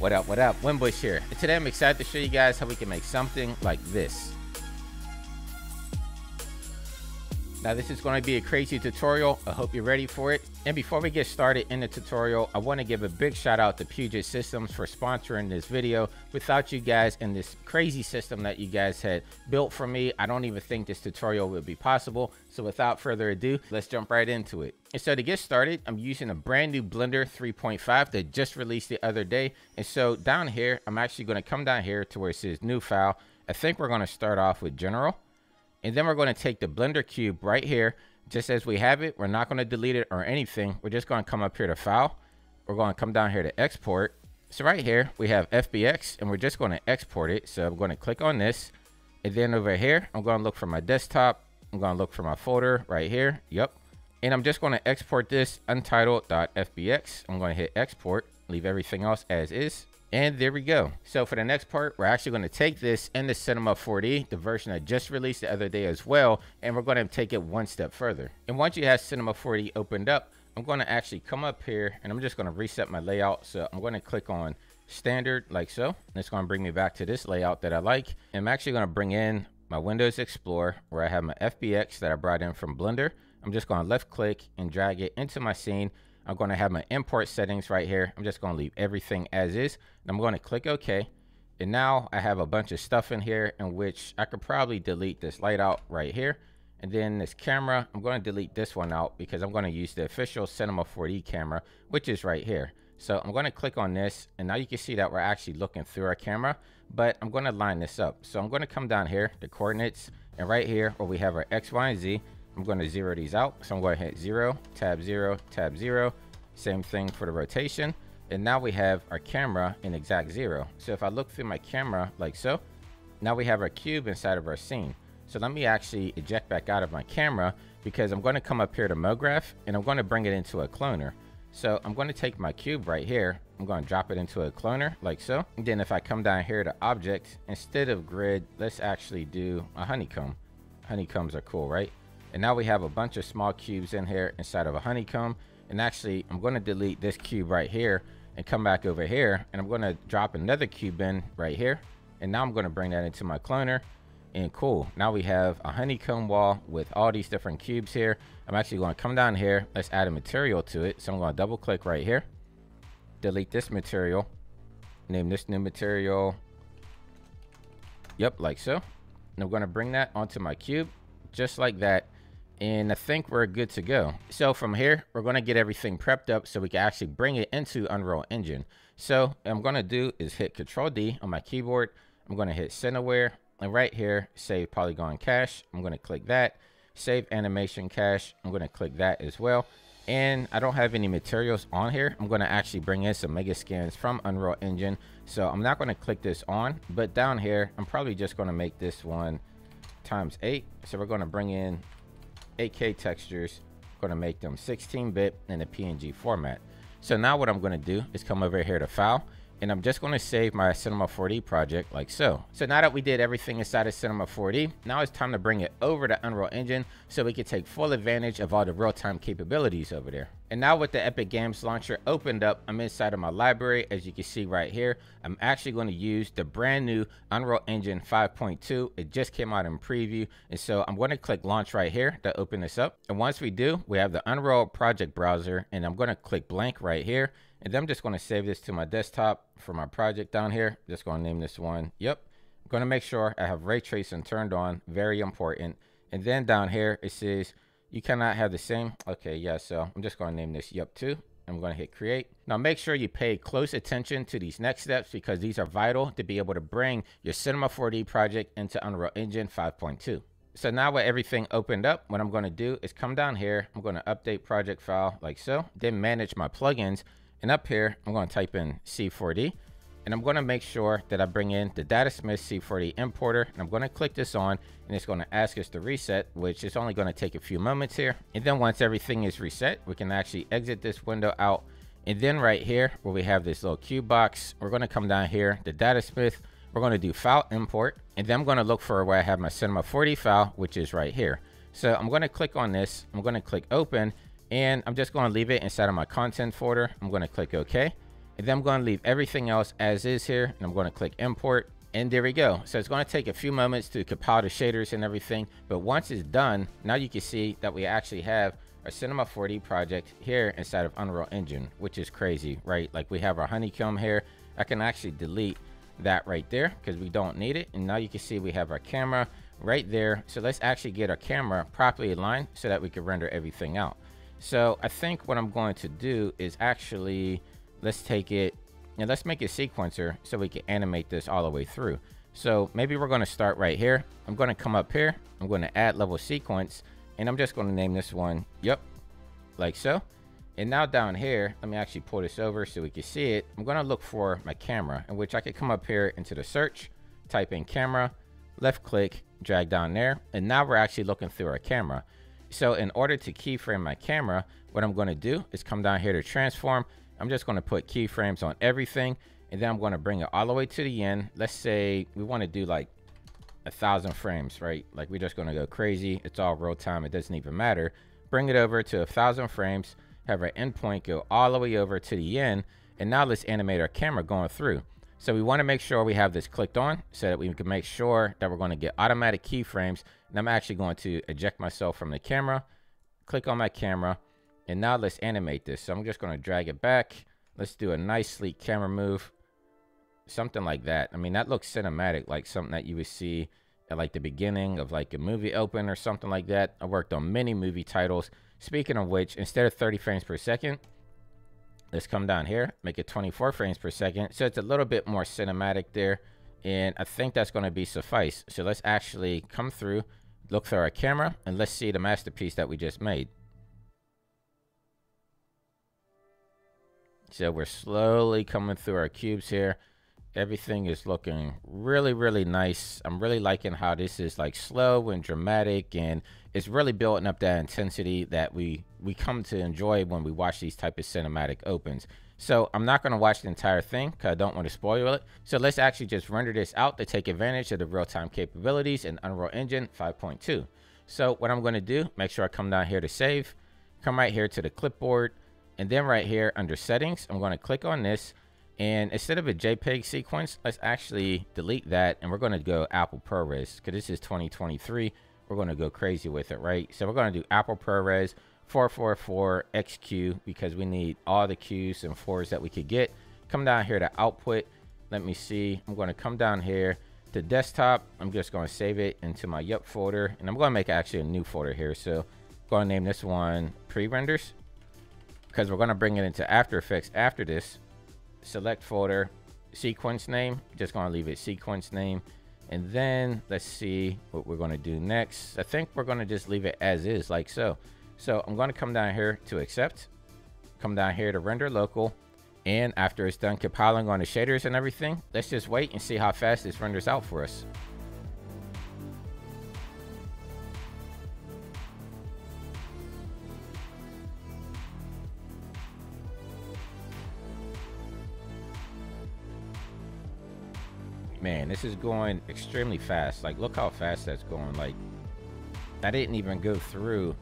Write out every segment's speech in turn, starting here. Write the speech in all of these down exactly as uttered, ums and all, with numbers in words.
What up, what up? Winbush here. Today I'm excited to show you guys how we can make something like this. Now this is going to be a crazy tutorial. I hope you're ready for it. And before we get started in the tutorial, I want to give a big shout out to Puget Systems for sponsoring this video. Without you guys and this crazy system that you guys had built for me, I don't even think this tutorial would be possible. So without further ado, let's jump right into it. And so to get started, I'm using a brand new Blender three point five that just released the other day. And so down here, I'm actually going to come down here to where it says new file. I think we're going to start off with general. And then we're going to take the Blender cube right here, just as we have it. We're not going to delete it or anything. We're just going to come up here to file. We're going to come down here to export. So right here, we have F B X and we're just going to export it. So I'm going to click on this. And then over here, I'm going to look for my desktop. I'm going to look for my folder right here. Yep. And I'm just going to export this untitled.fbx. I'm going to hit export, leave everything else as is. And there we go. So for the next part, we're actually going to take this in the Cinema four D, the version I just released the other day as well, and we're going to take it one step further. And once you have Cinema four D opened up, I'm going to actually come up here and I'm just going to reset my layout. So I'm going to click on standard like so. And it's going to bring me back to this layout that I like. And I'm actually going to bring in my Windows Explorer where I have my F B X that I brought in from Blender. I'm just going to left click and drag it into my scene. I'm going to have my import settings right here. I'm just going to leave everything as is. And I'm going to click OK. And now I have a bunch of stuff in here in which I could probably delete this light out right here. And then this camera, I'm going to delete this one out because I'm going to use the official Cinema four D camera, which is right here. So I'm going to click on this. And now you can see that we're actually looking through our camera, but I'm going to line this up. So I'm going to come down here, the coordinates, and right here where we have our X, Y, and Z. I'm going to zero these out. So I'm going to hit zero, tab zero, tab zero. Same thing for the rotation. And now we have our camera in exact zero. So if I look through my camera like so, now we have our cube inside of our scene. So let me actually eject back out of my camera because I'm going to come up here to MoGraph and I'm going to bring it into a cloner. So I'm going to take my cube right here. I'm going to drop it into a cloner like so. And then if I come down here to object, instead of grid, let's actually do a honeycomb. Honeycombs are cool, right? And now we have a bunch of small cubes in here inside of a honeycomb. And actually, I'm going to delete this cube right here and come back over here. And I'm going to drop another cube in right here. And now I'm going to bring that into my cloner. And cool. Now we have a honeycomb wall with all these different cubes here. I'm actually going to come down here. Let's add a material to it. So I'm going to double click right here. Delete this material. Name this new material. Yep, like so. And I'm going to bring that onto my cube just like that. And I think we're good to go. So from here, we're going to get everything prepped up so we can actually bring it into Unreal Engine. So what I'm going to do is hit Control D on my keyboard. I'm going to hit CentOS and right here, save polygon cache. I'm going to click that. Save animation cache. I'm going to click that as well. And I don't have any materials on here. I'm going to actually bring in some mega skins from Unreal Engine. So I'm not going to click this on, but down here, I'm probably just going to make this one times eight. So we're going to bring in eight K textures, going to make them sixteen bit in a P N G format. So now what I'm going to do is come over here to file and I'm just going to save my Cinema four D project like so. So now that we did everything inside of Cinema four D, now it's time to bring it over to Unreal Engine so we can take full advantage of all the real-time capabilities over there. And now with the Epic Games launcher opened up, I'm inside of my library. As you can see right here, I'm actually going to use the brand new Unreal Engine five point two. It just came out in preview. And so I'm going to click launch right here to open this up. And once we do, we have the Unreal project browser and I'm going to click blank right here. And then I'm just going to save this to my desktop for my project down here. I'm just going to name this one. Yep. I'm going to make sure I have ray tracing turned on. Very important. And then down here, it says you cannot have the same. Okay. Yeah. So I'm just going to name this Yep too. I'm going to hit create. Now make sure you pay close attention to these next steps because these are vital to be able to bring your Cinema four D project into Unreal Engine five point two. So now with everything opened up, what I'm going to do is come down here. I'm going to update project file like so, then manage my plugins. And up here, I'm going to type in C four D and I'm going to make sure that I bring in the Datasmith C four D importer and I'm going to click this on and it's going to ask us to reset, which is only going to take a few moments here. And then once everything is reset, we can actually exit this window out. And then right here where we have this little cube box, we're going to come down here to Datasmith. We're going to do file import and then I'm going to look for where I have my Cinema four D file, which is right here. So I'm going to click on this. I'm going to click open. And I'm just going to leave it inside of my content folder. I'm going to click OK. And then I'm going to leave everything else as is here, and I'm going to click import, and there we go. So it's going to take a few moments to compile the shaders and everything, but once it's done, now you can see that we actually have our Cinema four D project here inside of Unreal Engine, which is crazy, right? Like, we have our honeycomb here. I can actually delete that right there because we don't need it, and now you can see we have our camera right there. So let's actually get our camera properly aligned so that we can render everything out. So I think what I'm going to do is actually, let's take it and let's make a sequencer so we can animate this all the way through. So maybe we're going to start right here. I'm going to come up here, I'm going to add level sequence, and I'm just going to name this one, yep, like so. And now down here, let me actually pull this over so we can see it. I'm going to look for my camera, in which I could come up here into the search, type in camera, left click, drag down there, and now we're actually looking through our camera. So in order to keyframe my camera, what I'm going to do is come down here to transform. I'm just going to put keyframes on everything, and then I'm going to bring it all the way to the end. Let's say we want to do like a thousand frames, right? Like, we're just going to go crazy. It's all real time, it doesn't even matter. Bring it over to a thousand frames, have our endpoint go all the way over to the end, and now let's animate our camera going through. So we want to make sure we have this clicked on so that we can make sure that we're going to get automatic keyframes. And I'm actually going to eject myself from the camera, click on my camera, and now let's animate this. So I'm just going to drag it back. Let's do a nice sleek camera move, something like that. I mean, that looks cinematic, like something that you would see at like the beginning of like a movie open or something like that. I worked on many movie titles. Speaking of which, instead of thirty frames per second, let's come down here, make it twenty-four frames per second. So it's a little bit more cinematic there. And I think that's going to be suffice. So let's actually come through, look through our camera, and let's see the masterpiece that we just made. So we're slowly coming through our cubes here. Everything is looking really, really nice. I'm really liking how this is like slow and dramatic, and it's really building up that intensity that we we come to enjoy when we watch these type of cinematic opens. So I'm not going to watch the entire thing because I don't want to spoil it. So let's actually just render this out to take advantage of the real-time capabilities in Unreal Engine five point two. So what I'm going to do, make sure I come down here to save, come right here to the clipboard, and then right here under settings, I'm going to click on this. And instead of a JPEG sequence, let's actually delete that, and we're going to go Apple ProRes because this is twenty twenty-three. We're going to go crazy with it, right? So we're going to do Apple ProRes four forty-four X Q because we need all the Qs and fours that we could get. Come down here to output. Let me see. I'm going to come down here to desktop. I'm just going to save it into my yup folder, and I'm going to make actually a new folder here. So I'm going to name this one pre-renders because we're going to bring it into After Effects after this. Select folder, sequence name, just going to leave it sequence name, and then let's see what we're going to do next. I think we're going to just leave it as is, like so. So I'm going to come down here to accept, come down here to render local, and after it's done compiling on the shaders and everything, let's just wait and see how fast this renders out for us. Man, this is going extremely fast. Like, look how fast that's going. Like, I didn't even go through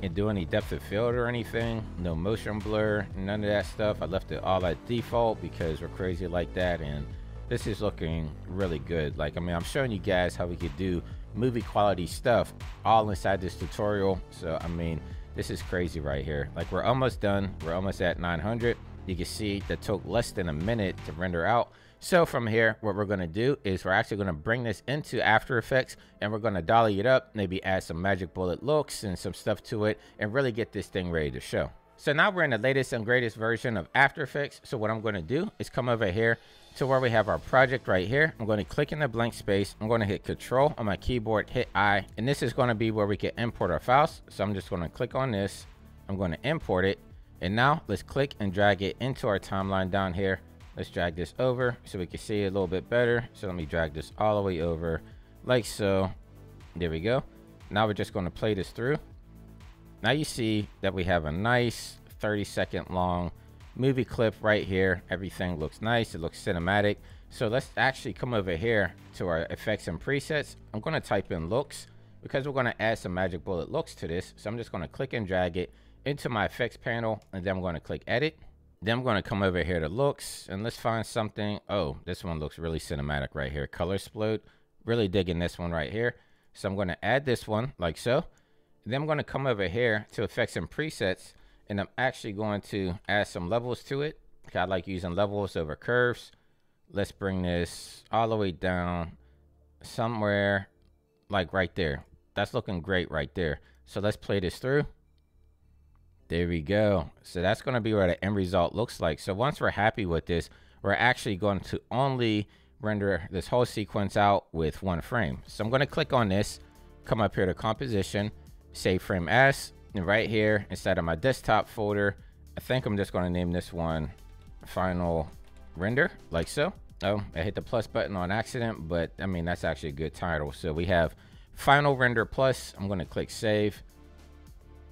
and do any depth of field or anything. No motion blur, none of that stuff. I left it all at default because we're crazy like that, and this is looking really good. Like, I mean, I'm showing you guys how we could do movie quality stuff all inside this tutorial. So, I mean, this is crazy right here. Like, we're almost done. We're almost at nine hundred. You can see that took less than a minute to render out. So from here, what we're going to do is we're actually going to bring this into After Effects, and we're going to dolly it up, maybe add some Magic Bullet looks and some stuff to it, and really get this thing ready to show. So now we're in the latest and greatest version of After Effects. So what I'm going to do is come over here to where we have our project right here. I'm going to click in the blank space. I'm going to hit Control on my keyboard, hit I, and this is going to be where we can import our files. So I'm just going to click on this. I'm going to import it. And now let's click and drag it into our timeline down here. Let's drag this over so we can see it a little bit better. So let me drag this all the way over like so. There we go. Now we're just going to play this through. Now you see that we have a nice thirty second long movie clip right here. Everything looks nice. It looks cinematic. So let's actually come over here to our effects and presets. I'm going to type in looks because we're going to add some Magic Bullet looks to this. So I'm just going to click and drag it into my effects panel, and then I'm going to click edit. Then I'm going to come over here to looks, and let's find something. Oh, this one looks really cinematic right here. Color explode. Really digging this one right here. So I'm going to add this one like so. Then I'm going to come over here to effects and presets, and I'm actually going to add some levels to it. I like using levels over curves. Let's bring this all the way down somewhere like right there. That's looking great right there. So let's play this through. There we go. So that's going to be what the end result looks like. So once we're happy with this, we're actually going to only render this whole sequence out with one frame. So I'm going to click on this, come up here to composition, save frame as, and right here inside of my desktop folder, I think I'm just going to name this one final render like so. Oh, I hit the plus button on accident, but I mean, that's actually a good title. So we have final render plus. I'm going to click save.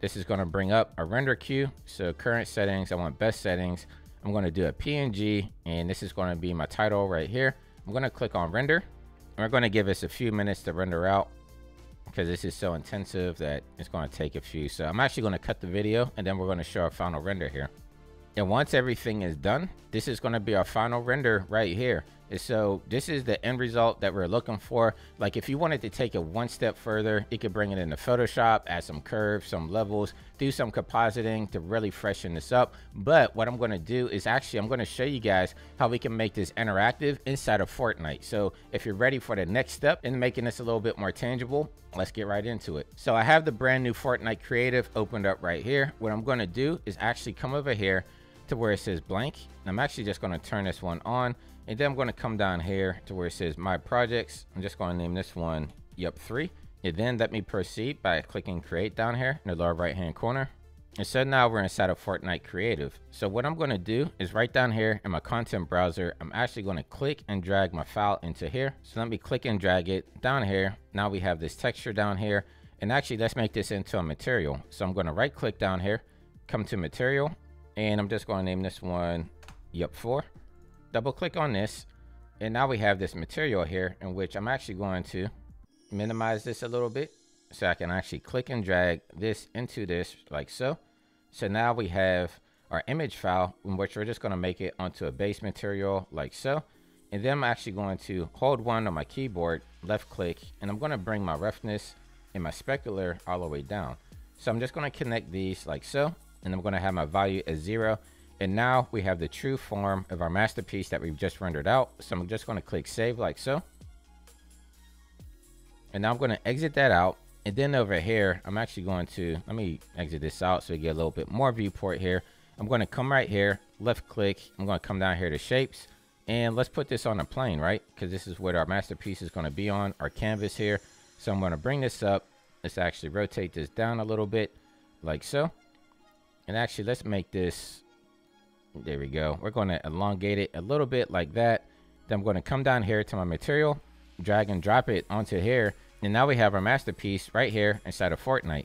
This is going to bring up a render queue. So current settings, I want best settings. I'm going to do a P N G, and this is going to be my title right here. I'm going to click on render, and we're going to give us a few minutes to render out because this is so intensive that it's going to take a few. So I'm actually going to cut the video, and then we're going to show our final render here. And once everything is done, this is going to be our final render right here. And so this is the end result that we're looking for. Like if you wanted to take it one step further, you could bring it into Photoshop, add some curves, some levels, do some compositing to really freshen this up. But what I'm going to do is actually I'm going to show you guys how we can make this interactive inside of Fortnite. So if you're ready for the next step in making this a little bit more tangible, let's get right into it. So I have the brand new Fortnite Creative opened up right here. What I'm going to do is actually come over here to where it says blank, and I'm actually just going to turn this one on, and then I'm going to come down here to where it says my projects. I'm just going to name this one Yup three, and then let me proceed by clicking create down here in the lower right hand corner. And so now we're inside of Fortnite Creative. So what I'm going to do is right down here in my content browser, I'm actually going to click and drag my file into here. So let me click and drag it down here. Now we have this texture down here, and actually let's make this into a material. So I'm going to right click down here, come to material, and I'm just going to name this one Yup four. Double click on this, and now we have this material here, in which I'm actually going to minimize this a little bit so I can actually click and drag this into this like so. So now we have our image file, in which we're just going to make it onto a base material like so. And then I'm actually going to hold one on my keyboard, left click, and I'm going to bring my roughness and my specular all the way down. So I'm just going to connect these like so. And I'm going to have my value as zero. And now we have the true form of our masterpiece that we've just rendered out. So I'm just going to click save like so. And now I'm going to exit that out. And then over here, I'm actually going to, let me exit this out so we get a little bit more viewport here. I'm going to come right here, left click. I'm going to come down here to shapes, and let's put this on a plane, right? Because this is what our masterpiece is going to be on, our canvas here. So I'm going to bring this up. Let's actually rotate this down a little bit like so. And actually, let's make this, there we go. We're going to elongate it a little bit like that. Then I'm going to come down here to my material, drag and drop it onto here. And now we have our masterpiece right here inside of Fortnite.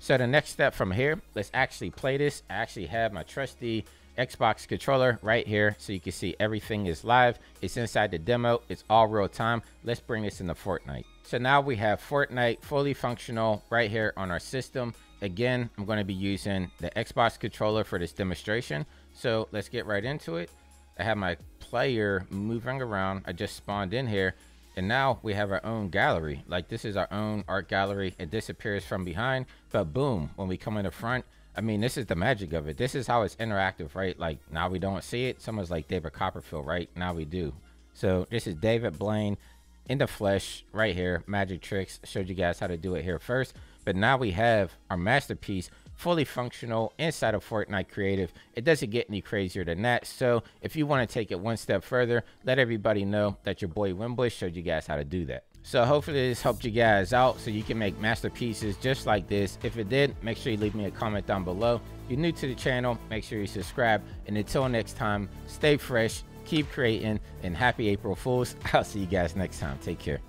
So the next step from here, let's actually play this. I actually have my trusty Xbox controller right here. So you can see everything is live. It's inside the demo. It's all real time. Let's bring this into Fortnite. So now we have Fortnite fully functional right here on our system. Again, I'm going to be using the Xbox controller for this demonstration. So let's get right into it. I have my player moving around. I just spawned in here, and now we have our own gallery. Like this is our own art gallery. It disappears from behind, but boom, when we come in the front, I mean, this is the magic of it. This is how it's interactive, right? Like now we don't see it. Someone's like David Copperfield, right? Now we do. So this is David Blaine in the flesh right here. Magic tricks. I showed you guys how to do it here first. But now we have our masterpiece fully functional inside of Fortnite Creative. It doesn't get any crazier than that. So if you want to take it one step further, let everybody know that your boy Winbush showed you guys how to do that. So hopefully this helped you guys out so you can make masterpieces just like this. If it did, make sure you leave me a comment down below. If you're new to the channel, make sure you subscribe. And until next time, stay fresh, keep creating, and happy April Fools. I'll see you guys next time. Take care.